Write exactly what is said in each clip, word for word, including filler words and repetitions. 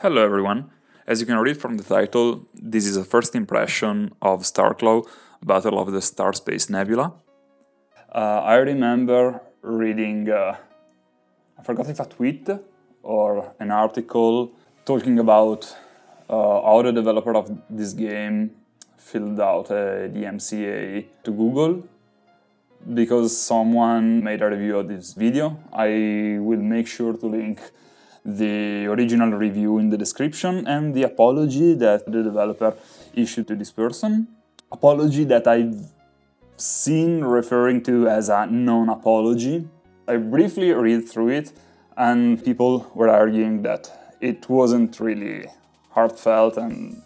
Hello everyone! As you can read from the title, this is a first impression of Starclaw Battle of the Starspace Nebula. Uh, I remember reading, uh, I forgot if a tweet or an article talking about uh, how the developer of this game filled out a D M C A to Google because someone made a review of this video. I will make sure to link the original review in the description and the apology that the developer issued to this person. Apology that I've seen referring to as a non-apology. I briefly read through it and people were arguing that it wasn't really heartfelt and...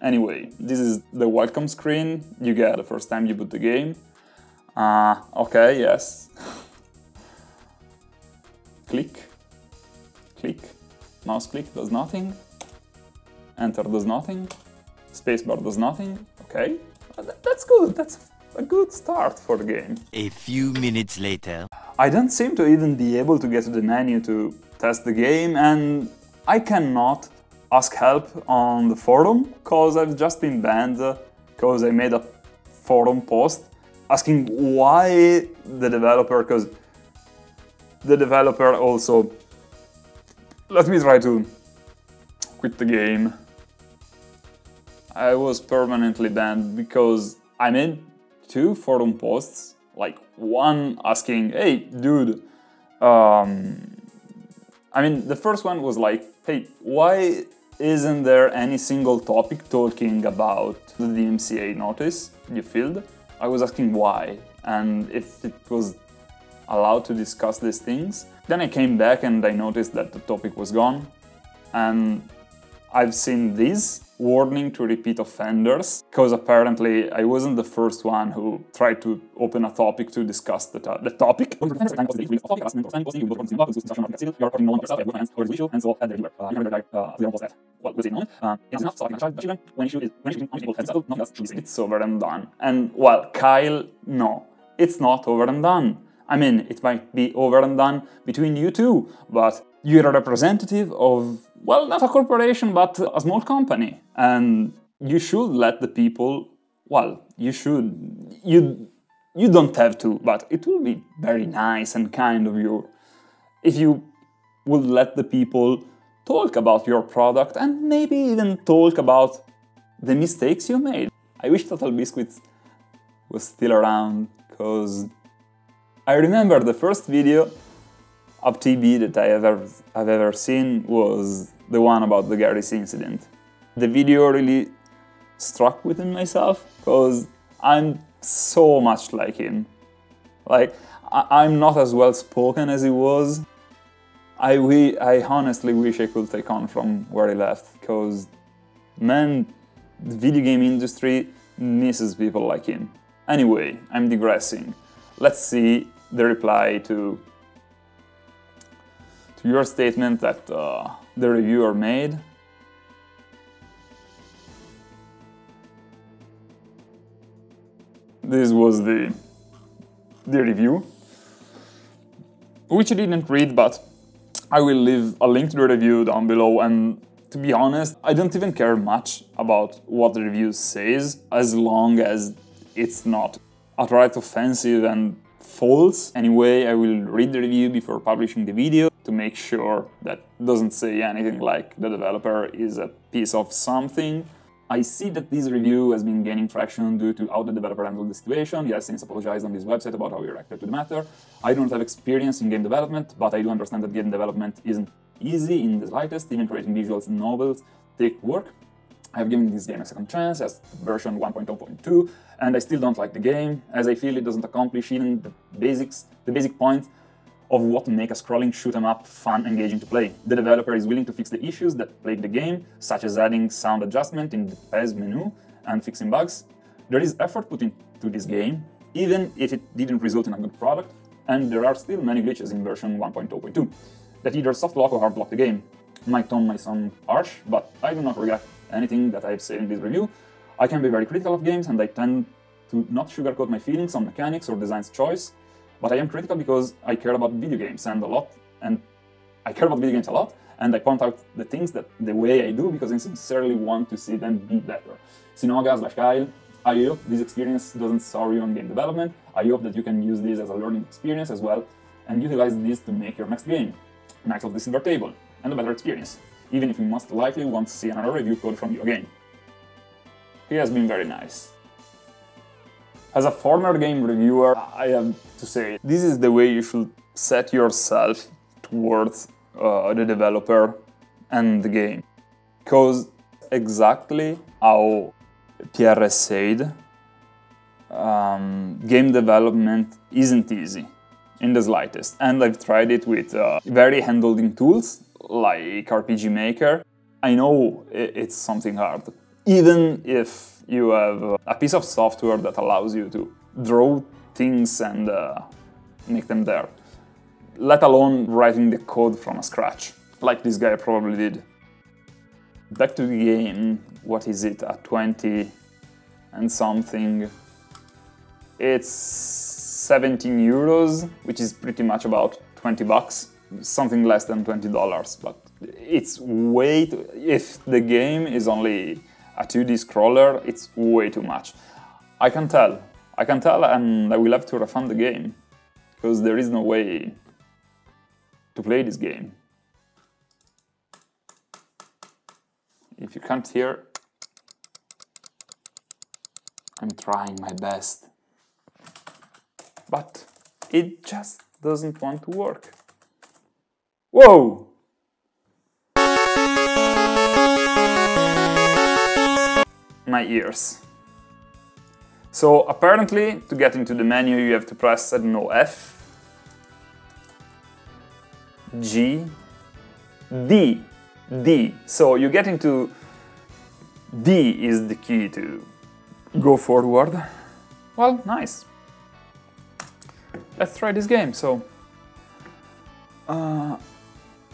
Anyway, this is the welcome screen you get the first time you boot the game. Uh, okay, yes. Click. Click, mouse click does nothing, enter does nothing, spacebar does nothing, okay, that's good, that's a good start for the game. A few minutes later. I don't seem to even be able to get to the menu to test the game, and I cannot ask help on the forum, cause I've just been banned, cause I made a forum post asking why the developer, cause the developer also... Let me try to quit the game. I was permanently banned because I made two forum posts, like one asking, hey dude, um, I mean the first one was like, hey, why isn't there any single topic talking about the D M C A notice you filled? I was asking why and if it was allowed to discuss these things. Then I came back and I noticed that the topic was gone, and I've seen this warning to repeat offenders, because apparently I wasn't the first one who tried to open a topic to discuss the, to the topic. It's over and done. And well, Kyle, no, it's not over and done. I mean, it might be over and done between you two, but you're a representative of, well, not a corporation, but a small company. And you should let the people, well, you should, you, you don't have to, but it will be very nice and kind of you if you would let the people talk about your product and maybe even talk about the mistakes you made. I wish Total Biscuits was still around, because I remember the first video of T B that I ever, I've ever seen was the one about the Garris incident. The video really struck within myself, because I'm so much like him. Like, I I'm not as well-spoken as he was. I, we I honestly wish I could take on from where he left, because, man, the video game industry misses people like him. Anyway, I'm digressing. Let's see the reply to, to your statement that uh, the reviewer made. This was the, the review, which I didn't read, but I will leave a link to the review down below, and to be honest, I don't even care much about what the review says, as long as it's not outright offensive and false. Anyway, I will read the review before publishing the video to make sure that doesn't say anything like the developer is a piece of something. I see that this review has been gaining traction due to how the developer handled the situation. He has since apologized on his website about how he reacted to the matter. I don't have experience in game development, but I do understand that game development isn't easy in the slightest, even creating visuals and novels take work. I have given this game a second chance, as version one point oh point two, and I still don't like the game, as I feel it doesn't accomplish even the basics, the basic point of what make a scrolling shoot-em-up fun, engaging to play. The developer is willing to fix the issues that plague the game, such as adding sound adjustment in the P E S menu and fixing bugs. There is effort put into this game, even if it didn't result in a good product, and there are still many glitches in version one point oh point two that either soft lock or hard lock the game. My tone might sound harsh, but I do not regret anything that I've said in this review. I can be very critical of games, and I tend to not sugarcoat my feelings on mechanics or design's choice, but I am critical because I care about video games and a lot, and I care about video games a lot, and I point out the things that the way I do because I sincerely want to see them be better. Cenokga slash Kyle, I hope this experience doesn't sour you on game development. I hope that you can use this as a learning experience as well and utilize this to make your next game, Knights of the Silver Table, and a better experience, even if you most likely won't see another review code from your game. He has been very nice. As a former game reviewer, I have to say, this is the way you should set yourself towards uh, the developer and the game. Because exactly how Pierre said, um, game development isn't easy, in the slightest. And I've tried it with uh, very hand-holding tools, like R P G Maker. I know it's something hard, even if you have a piece of software that allows you to draw things and uh, make them there, let alone writing the code from scratch, like this guy probably did. Back to the game, what is it, at twenty and something, it's seventeen euros, which is pretty much about twenty bucks, something less than twenty dollars, but it's way too, if the game is only a two D scroller, it's way too much. I can tell, I can tell and I will have to refund the game, because there is no way to play this game. If you can't hear, I'm trying my best, but it just doesn't want to work. Whoa! My ears. So apparently, to get into the menu, you have to press, I don't know, F, G, D. D. So you get into D is the key to go forward. Well, nice. Let's try this game. So uh,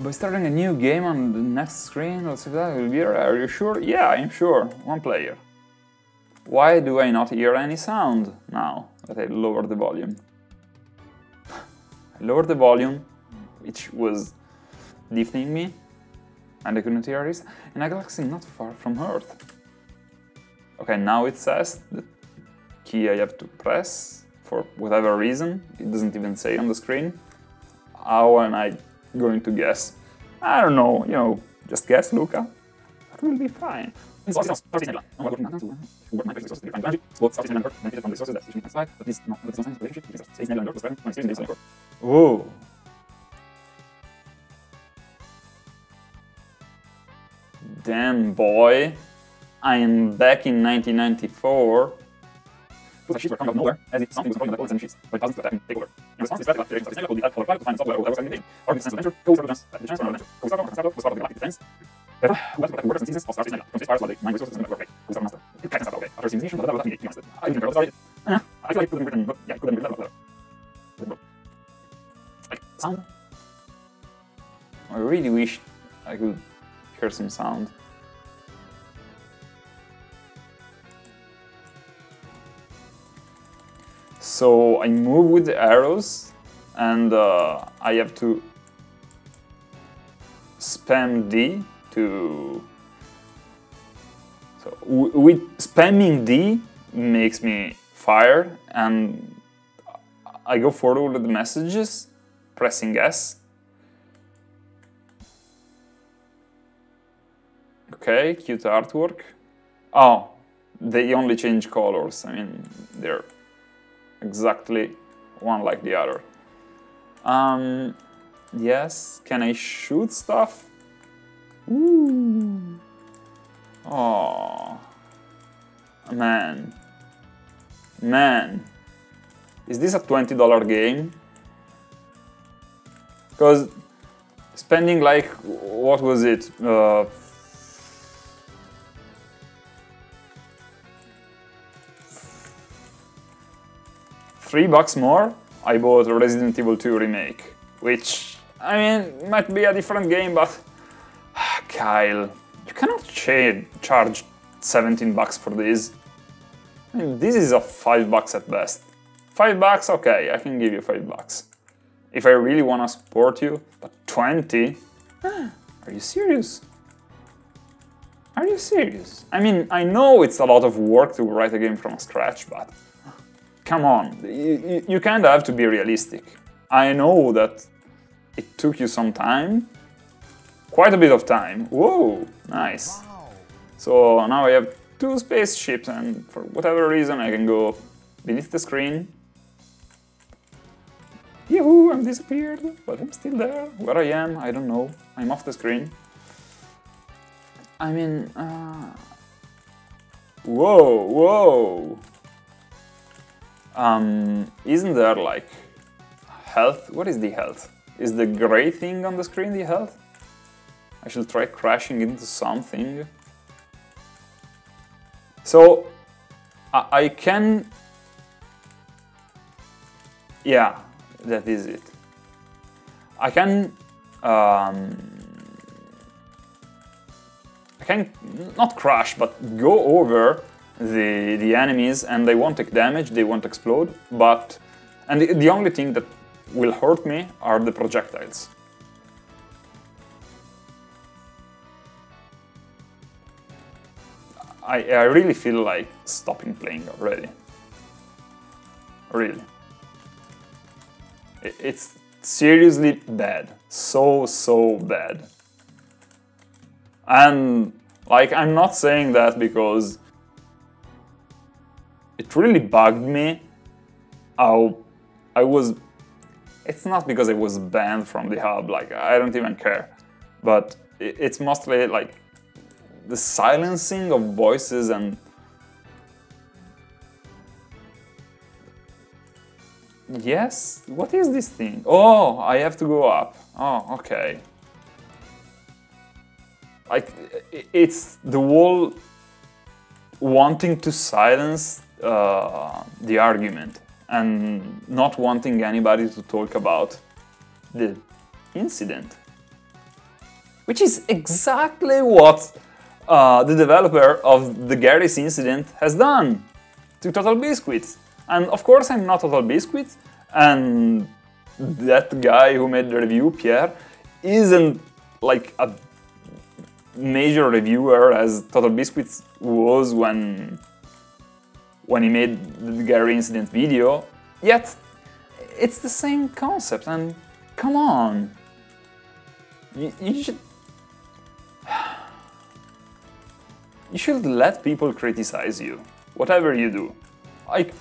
by starting a new game on the next screen, let's see that will be. Are you sure? Yeah, I'm sure. One player. Why do I not hear any sound now that I lowered the volume? I lowered the volume, which was deafening me. And I couldn't hear this, in a galaxy not far from Earth. Okay, now it says the key I have to press, for whatever reason, it doesn't even say on the screen. How am I going to guess? I don't know, you know, just guess, Luca. That will be fine. Whoa! Damn boy, I am back in nineteen ninety-four. Put a sheet from nowhere, as if something was controlling the and sheets, but thousands of attacking take over. In response, the activation of the help for a to find software or whatever anything, or the sense adventure, goes the chance, the chance for an adventure, goes out of was part of the galactic defense, who had to protect workers and citizens of Starspace Nebula from space pirates while they mine resources and network break, who's our master, it can't start away, after his initiation, but that was nothing, he mastered. I didn't care about the story, I feel like it couldn't be written, but yeah, it couldn't be written about the letter. Like, sound? I really wish I could hear some sound. So I move with the arrows, and uh, I have to spam D to... So with spamming D makes me fire, and I go forward with the messages, pressing S. Okay, cute artwork. Oh, they only change colors, I mean, they're... exactly one like the other. Um, yes, can I shoot stuff? Ooh. Oh, man. Man. Is this a twenty dollar game? Because spending like, what was it? Uh, Three bucks more, I bought a Resident Evil two remake, which, I mean, might be a different game, but... Kyle, you cannot cha charge seventeen bucks for this. I mean, this is a five bucks at best. Five bucks, okay, I can give you five bucks. if I really want to support you, but twenty? Ah, are you serious? Are you serious? I mean, I know it's a lot of work to write a game from scratch, but come on, you, you kind of have to be realistic. I know that it took you some time, quite a bit of time. Whoa, nice. So now I have two spaceships and for whatever reason I can go beneath the screen. Yahoo, I'm disappeared, but I'm still there. Where I am, I don't know. I'm off the screen. I mean, uh... whoa, whoa! Um, isn't there like health? What is the health? Is the gray thing on the screen the health? I should try crashing into something. So, I, I can... yeah, that is it. I can... Um, I can not crash, but go over the, the enemies and they won't take damage, they won't explode, but... and the, the only thing that will hurt me are the projectiles. I, I really feel like stopping playing already. Really. It, it's seriously bad. So, so bad. And, like, I'm not saying that because it really bugged me how I was... it's not because I was banned from the hub, like, I don't even care. But it's mostly, like, the silencing of voices and... yes? What is this thing? Oh, I have to go up. Oh, okay. Like, it's the wall wanting to silence uh, the argument and not wanting anybody to talk about the incident. Which is exactly what uh, the developer of the Garris incident has done to Total Biscuits. And of course I'm not Total Biscuits, and that guy who made the review, Pierre, isn't like a major reviewer as Total Biscuits was when when he made the Garris incident video, yet it's the same concept and come on, you, you should you should let people criticize you, whatever you do, like.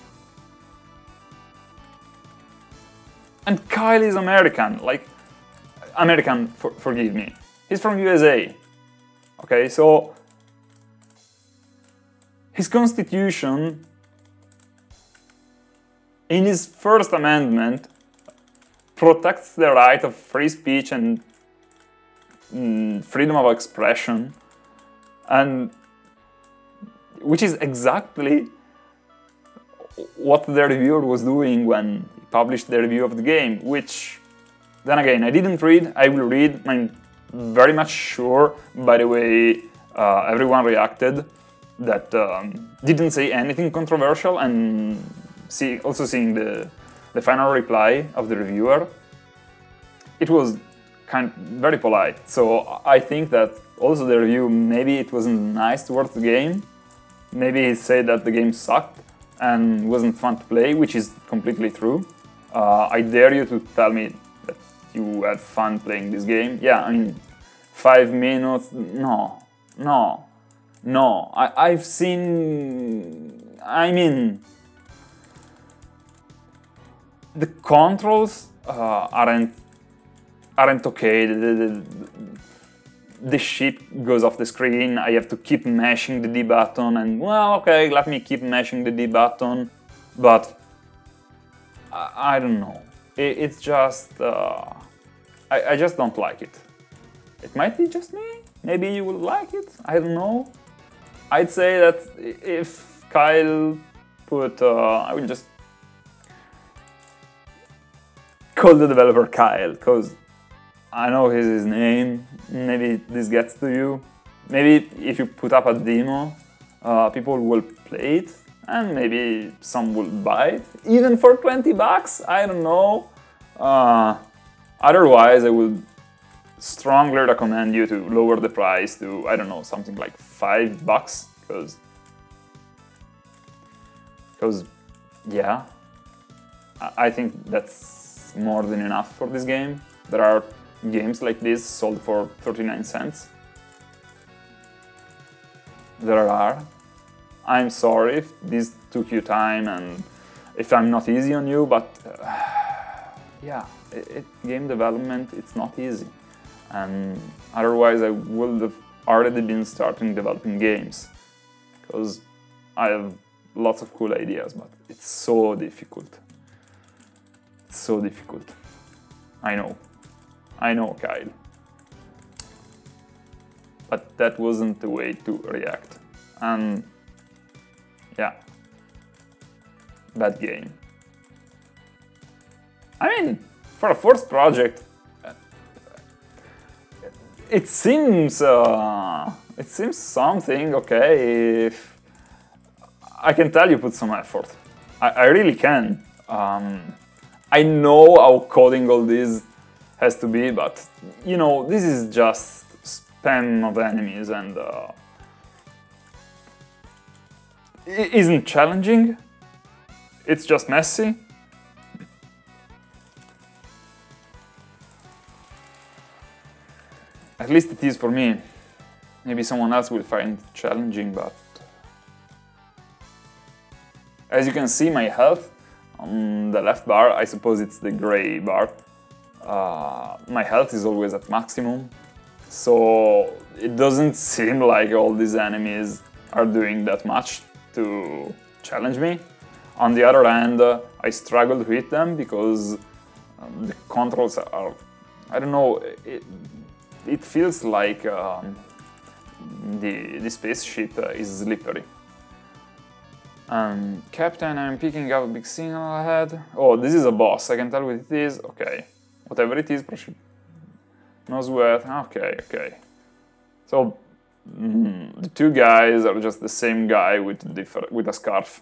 And Kyle is American, like American, for, forgive me, he's from U S A. Okay, so his constitution, in his First Amendment, protects the right of free speech and mm, freedom of expression, and which is exactly what the reviewer was doing when he published the review of the game, which, then again, I didn't read, I will read, my very much sure by the way uh, everyone reacted that um, didn't say anything controversial, and see, also seeing the, the final reply of the reviewer, it was kind of very polite, so I think that also the review, maybe it wasn't nice towards the game, maybe he said that the game sucked and wasn't fun to play, which is completely true. uh, I dare you to tell me that you had fun playing this game. Yeah, I mean, five minutes, no, no, no, I, I've seen, I mean, the controls uh, aren't, aren't okay, the, the, the ship goes off the screen, I have to keep mashing the D button, and well, okay, let me keep mashing the D button, but I, I don't know. It's just... Uh, I, I just don't like it. It might be just me, maybe you will like it, I don't know. I'd say that if Kyle put... Uh, I will just call the developer Kyle, because I know his, his name, maybe this gets to you. Maybe if you put up a demo, uh, people will play it. And maybe some will buy it, even for twenty bucks, I don't know. Uh, otherwise, I would strongly recommend you to lower the price to, I don't know, something like five bucks, because, because, yeah, I think that's more than enough for this game. There are games like this sold for thirty-nine cents. There are. I'm sorry if this took you time and if I'm not easy on you, but uh, yeah, it, it, game development, it's not easy. And otherwise I would have already been starting developing games, because I have lots of cool ideas, but it's so difficult. It's so difficult. I know. I know, Kyle. But that wasn't the way to react. And yeah, bad game. I mean, for a first project, it seems uh, it seems something. Okay, if I can tell you put some effort. I, I really can. Um, I know how coding all this has to be, but you know, this is just spam of enemies and uh, it isn't challenging. It's just messy. At least it is for me. Maybe someone else will find it challenging, but as you can see, my health on the left bar, I suppose it's the gray bar, uh, my health is always at maximum, so it doesn't seem like all these enemies are doing that much to challenge me. On the other hand, uh, I struggle to hit them because um, the controls are, I don't know, it, it feels like um, the, the spaceship uh, is slippery. Um, Captain, I'm picking up a big signal ahead. Oh, this is a boss, I can tell what it is. Okay, whatever it is, no sweat, okay, okay. So, mm, the two guys are just the same guy with, with a scarf.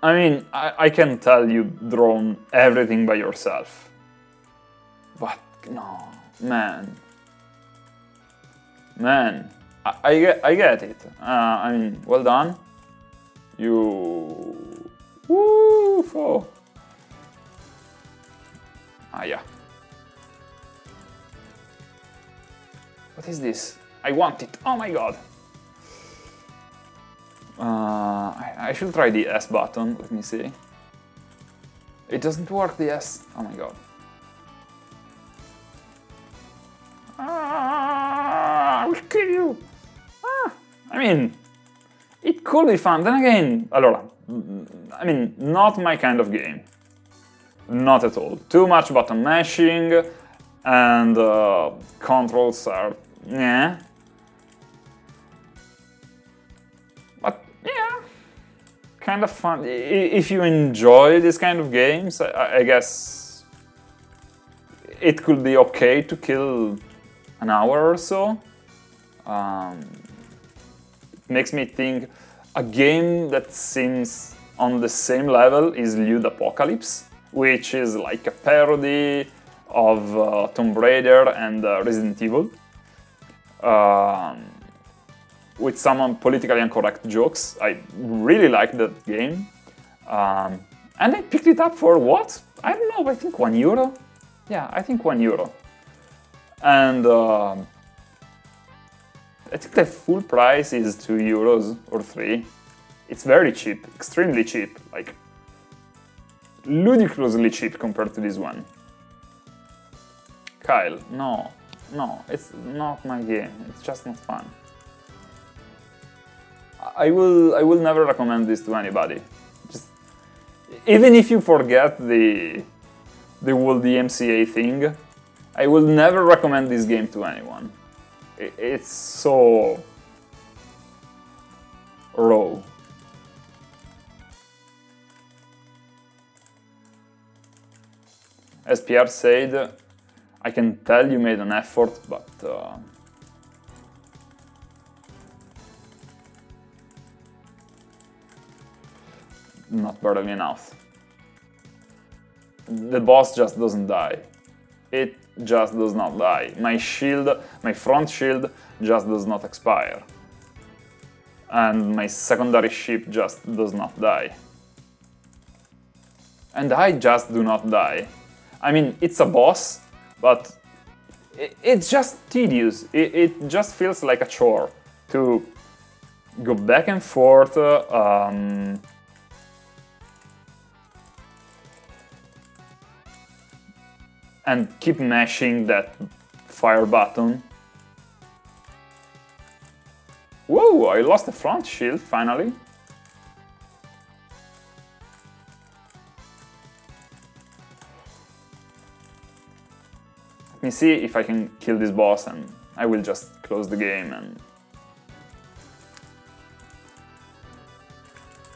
I mean, I, I can tell you drawn everything by yourself. But no, man. Man, I, I, get, I get it. Uh, I mean, well done. You... Woof! Oh. Ah, yeah. What is this? I want it. Oh my god. Uh, I, I should try the S button, let me see. It doesn't work, the S. Oh my god. Ah, I will kill you! Ah, I mean, it could be fun. Then again, allora, I mean, not my kind of game. Not at all. Too much button mashing, and uh, controls are... yeah. Kind of fun. If you enjoy this kind of games, I, I guess it could be okay to kill an hour or so. Um, it makes me think a game that seems on the same level is Lewd Apocalypse, which is like a parody of uh, Tomb Raider and uh, Resident Evil. Um, with some politically incorrect jokes. I really liked that game. Um, and I picked it up for what? I don't know, I think one euro? Yeah, I think one euro. And uh, I think the full price is two euros or three. It's very cheap, extremely cheap, like ludicrously cheap compared to this one. Kyle, no, no, it's not my game, it's just not fun. I will, I will never recommend this to anybody. Just, even if you forget the, the whole D M C A thing, I will never recommend this game to anyone. It, it's so... raw. As Pierre said, I can tell you made an effort, but... Uh, not bothering me enough. The boss just doesn't die. It just does not die. My shield, my front shield just does not expire. And my secondary ship just does not die. And I just do not die. I mean, it's a boss, but it, it's just tedious. It, it just feels like a chore to go back and forth. Um, and keep mashing that fire button. Whoa, I lost the front shield, finally. Let me see if I can kill this boss and I will just close the game and,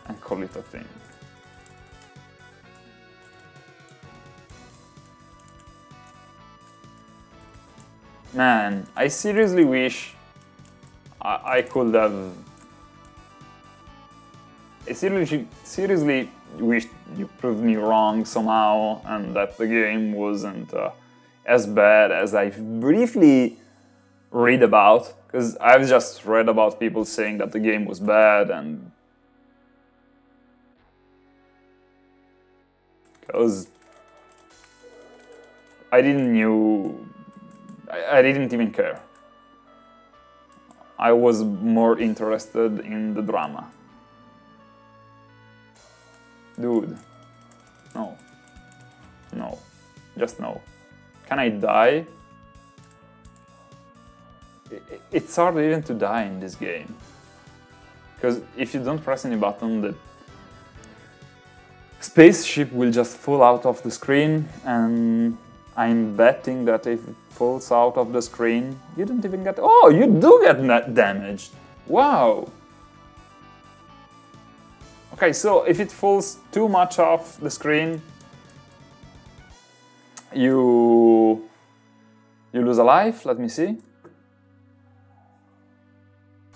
and call it a thing. Man, I seriously wish I, I could have... I seriously, seriously wish you proved me wrong somehow and that the game wasn't uh, as bad as I briefly read about, because I've just read about people saying that the game was bad and... because I didn't knew... I didn't even care. I was more interested in the drama. Dude. No. No. Just no. Can I die? It's hard even to die in this game. Because if you don't press any button, the spaceship will just fall out of the screen, and I'm betting that if it falls out of the screen, you don't even get... Oh, you do get that damaged! Wow! Okay, so if it falls too much off the screen, you... you lose a life, let me see.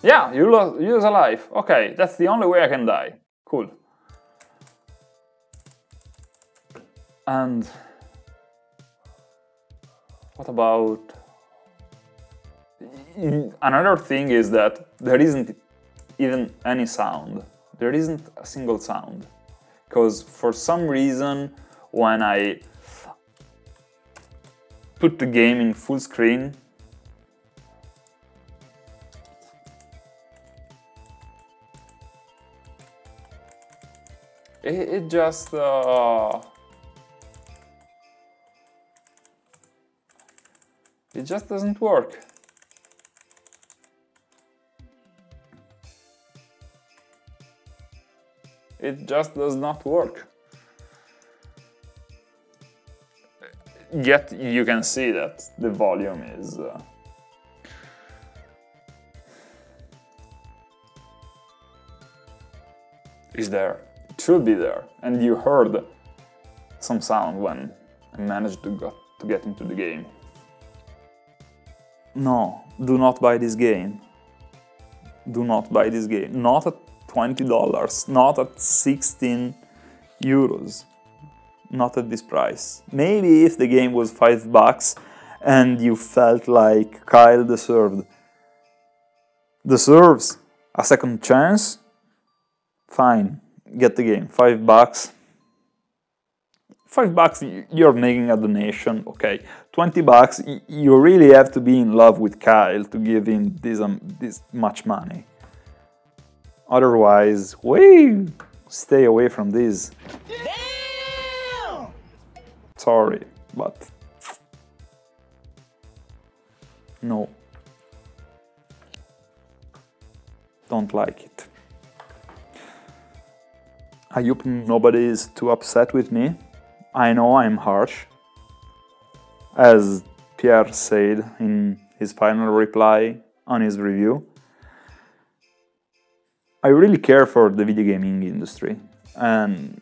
Yeah, you, lo you lose a life. Okay, that's the only way I can die. Cool. And... what about... another thing is that there isn't even any sound. There isn't a single sound. Because for some reason, when I put the game in full screen, it, it just... Uh, It just doesn't work. It just does not work. Yet you can see that the volume is... Uh... is there. It should be there. And you heard some sound when I managed to, got, to get into the game. No, do not buy this game. Do not buy this game. Not at twenty dollars, not at sixteen euros. Not at this price. Maybe if the game was five bucks and you felt like Kyle deserved. Deserves a second chance? Fine, get the game. Five bucks. Five bucks, you're making a donation, okay. Twenty bucks, you really have to be in love with Kyle to give him this um, this much money. Otherwise, we stay away from this. Damn! Sorry, but no, don't like it. I hope nobody is too upset with me. I know I'm harsh, as Pierre said in his final reply on his review. I really care for the video gaming industry, and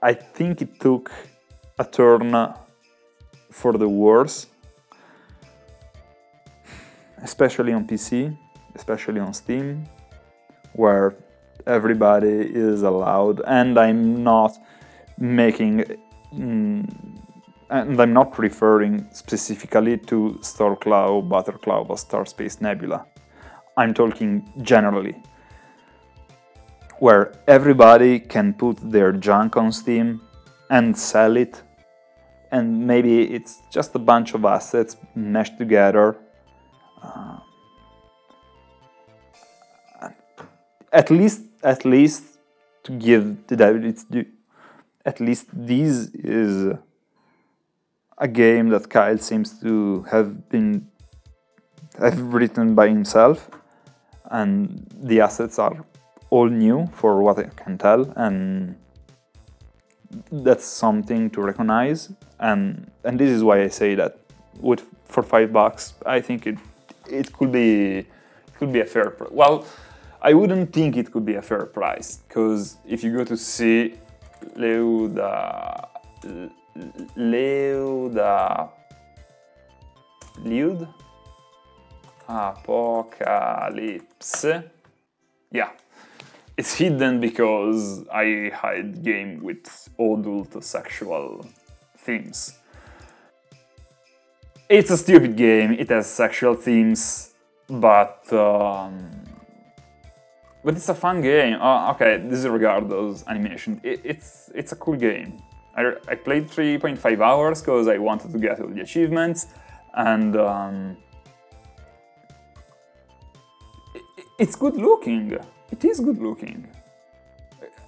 I think it took a turn for the worse, especially on P C, especially on Steam, where everybody is allowed, and I'm not making, mm, and I'm not referring specifically to Starclaw Battle of the Starspace Nebula. I'm talking generally, where everybody can put their junk on Steam and sell it, and maybe it's just a bunch of assets meshed together. Uh, at least, at least to give the devil its due, at least this is a game that Kyle seems to have been have written by himself, and the assets are all new for what I can tell, and that's something to recognize, and and this is why I say that with for five bucks I think it it could be could be a fair price. Well, I wouldn't think it could be a fair price, because if you go to see Lewd Lewd Lewd Apocalypse, yeah. It's hidden because I hide game with adult sexual themes. It's a stupid game, it has sexual themes, but um, but it's a fun game. Uh, okay, disregard those animations. It, it's it's a cool game. I, I played three point five hours because I wanted to get all the achievements, and um, it, it's good looking. It is good looking.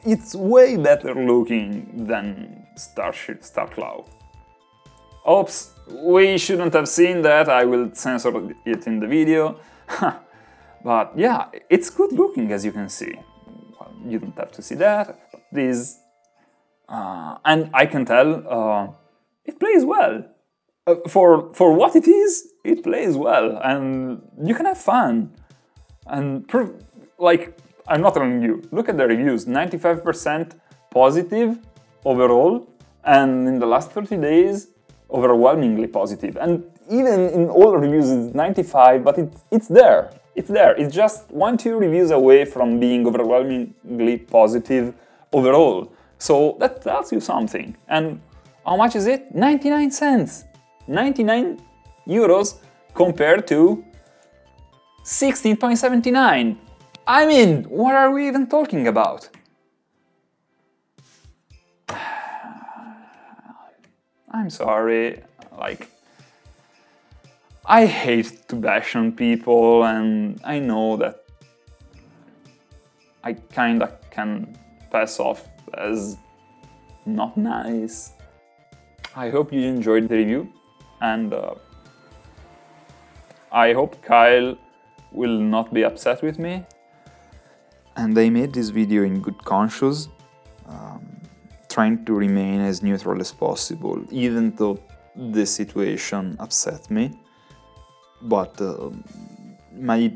It's way better looking than Starship Starclaw. Oops, we shouldn't have seen that, I will censor it in the video. But yeah, it's good looking, as you can see. Well, you don't have to see that, but this... Uh, and I can tell, uh, it plays well. Uh, for, for what it is, it plays well, and you can have fun. And like... I'm not telling you, look at the reviews, ninety-five percent positive overall, and in the last thirty days, overwhelmingly positive. And even in all the reviews, it's ninety-five, but it, it's there, it's there. It's just one, two reviews away from being overwhelmingly positive overall. So that tells you something. And how much is it? ninety-nine cents, ninety-nine euros compared to sixteen seventy-nine. I mean, what are we even talking about? I'm sorry, like... I hate to bash on people, and I know that I kinda can pass off as not nice. I hope you enjoyed the review, and uh, I hope Kyle will not be upset with me. And I made this video in good conscience, um, trying to remain as neutral as possible, even though the situation upset me. But uh, my,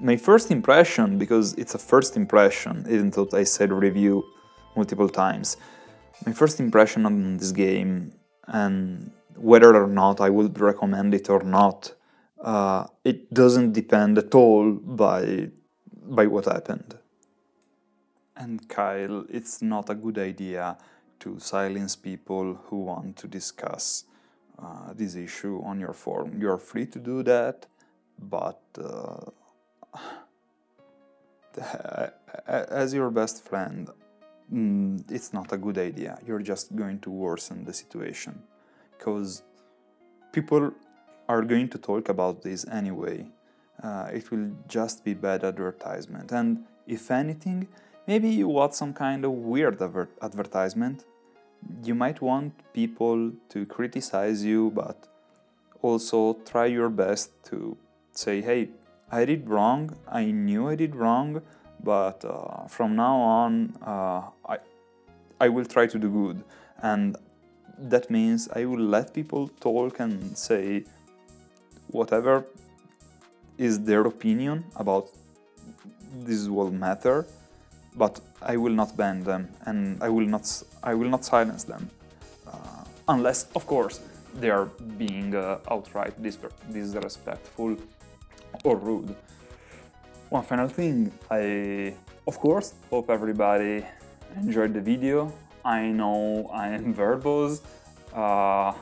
my first impression, because it's a first impression, even though I said review multiple times, my first impression on this game, and whether or not I would recommend it or not, uh, it doesn't depend at all by... by what happened. And Kyle, it's not a good idea to silence people who want to discuss uh, this issue on your forum. You're free to do that, but uh, as your best friend, it's not a good idea. You're just going to worsen the situation, because people are going to talk about this anyway. Uh, it will just be bad advertisement, and if anything, maybe you watch some kind of weird adver advertisement. You might want people to criticize you, but also try your best to say, hey, I did wrong, I knew I did wrong, but uh, from now on uh, I, I will try to do good, and that means I will let people talk and say whatever is their opinion about this will matter, but I will not ban them, and I will not I will not silence them, uh, unless, of course, they are being uh, outright dis disrespectful or rude. One final thing, I Of course, hope everybody enjoyed the video. I know I am verbose, uh,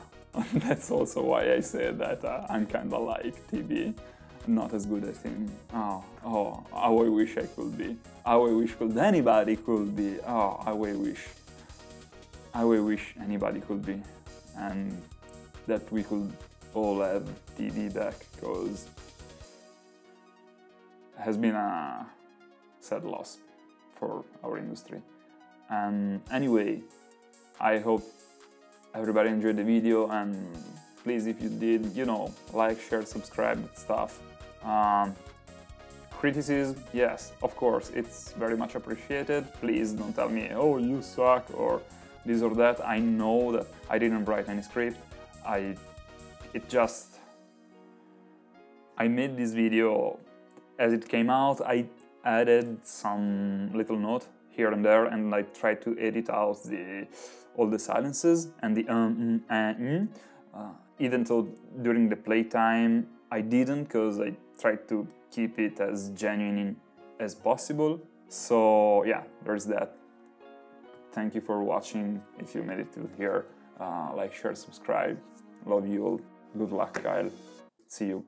that's also why I say that uh, I'm kinda like T B. Not as good as him. Oh, oh, how I wish I could be. How I wish could anybody could be. Oh, how I wish. How I wish anybody could be. And that we could all have T D back, because it has been a sad loss for our industry. And anyway, I hope everybody enjoyed the video, and please, if you did, you know, like, share, subscribe, stuff. Um, criticism, yes, of course, it's very much appreciated. Please don't tell me, oh, you suck, or this or that. I know that I didn't write any script. I, it just, I made this video as it came out. I added some little note here and there, and I tried to edit out the all the silences and the um, mm, uh, mm. Uh, even though during the playtime I didn't, because I tried to keep it as genuine as possible. So yeah, there's that. Thank you for watching. If you made it to here, uh, like, share, subscribe. Love you all. Good luck, Kyle. See you.